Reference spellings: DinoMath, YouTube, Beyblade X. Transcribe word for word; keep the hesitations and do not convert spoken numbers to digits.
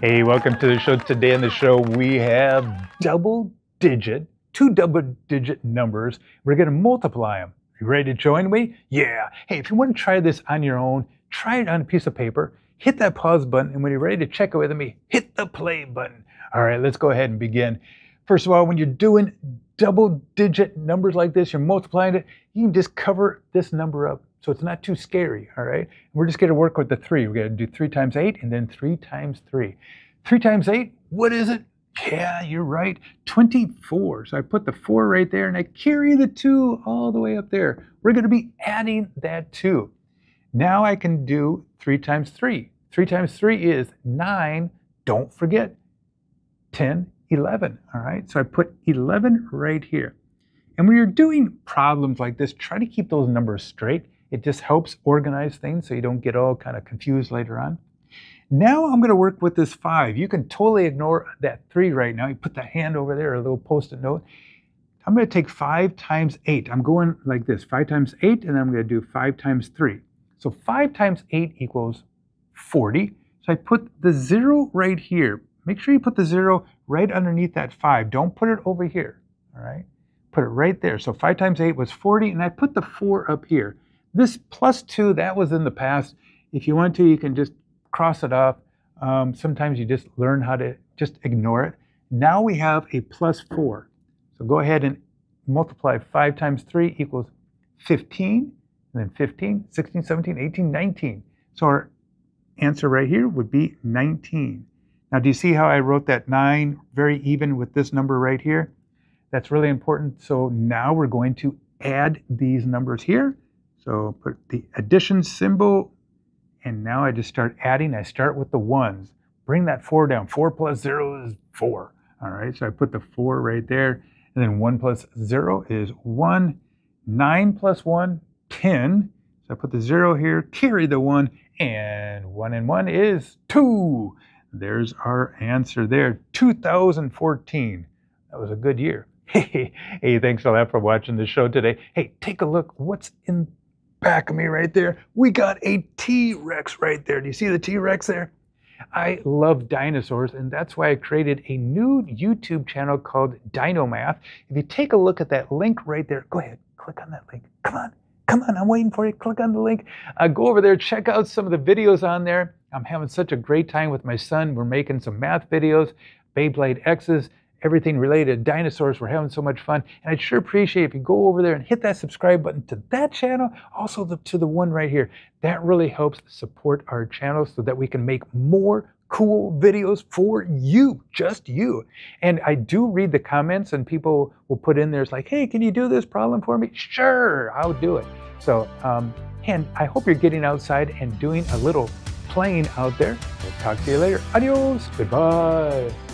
Hey, welcome to the show. Today on the show, we have double digit, two double digit numbers. We're going to multiply them. You ready to join me? Yeah. Hey, if you want to try this on your own, try it on a piece of paper, hit that pause button, and when you're ready to check it with me, hit the play button. All right, let's go ahead and begin. First of all, when you're doing double digit numbers like this, you're multiplying it, you can just cover this number up. So it's not too scary, all right? We're just gonna work with the three. We're gonna do three times eight and then three times three. Three times eight, what is it? Yeah, you're right, twenty-four. So I put the four right there and I carry the two all the way up there. We're gonna be adding that two. Now I can do three times three. Three times three is nine, don't forget, ten, eleven, all right? So I put eleven right here. And when you're doing problems like this, try to keep those numbers straight. It just helps organize things so you don't get all kind of confused later on. Now I'm going to work with this five. You can totally ignore that three right now. You put the hand over there, or a little post-it note. I'm going to take five times eight. I'm going like this, five times eight, and then I'm going to do five times three. So five times eight equals forty. So I put the zero right here. Make sure you put the zero right underneath that five. Don't put it over here, all right? Put it right there. So five times eight was forty, and I put the four up here. This plus two, that was in the past. If you want to, you can just cross it off. Um, sometimes you just learn how to just ignore it. Now we have a plus four. So go ahead and multiply five times three equals fifteen, and then fifteen, sixteen, seventeen, eighteen, nineteen. So our answer right here would be nineteen. Now, do you see how I wrote that nine very even with this number right here? That's really important. So now we're going to add these numbers here. So put the addition symbol, and now I just start adding. I start with the ones. Bring that four down. Four plus zero is four. All right, so I put the four right there, and then one plus zero is one. Nine plus one, ten. So I put the zero here, carry the one, and one and one is two. There's our answer there, two thousand fourteen. That was a good year. Hey, hey, thanks a lot for watching the show today. Hey, take a look what's in back of me right there. We got a T-Rex right there. Do you see the T-Rex there? I love dinosaurs, and that's why I created a new YouTube channel called DinoMath. If you take a look at that link right there, go ahead, click on that link. Come on, come on, I'm waiting for you. Click on the link. Uh, go over there, check out some of the videos on there. I'm having such a great time with my son. We're making some math videos, Beyblade X's, everything related to dinosaurs. We're having so much fun. And I'd sure appreciate if you go over there and hit that subscribe button to that channel, also the, to the one right here. That really helps support our channel so that we can make more cool videos for you, just you. And I do read the comments, and people will put in there, it's like, hey, can you do this problem for me? Sure, I'll do it. So, um, and I hope you're getting outside and doing a little playing out there. We'll talk to you later. Adios, goodbye.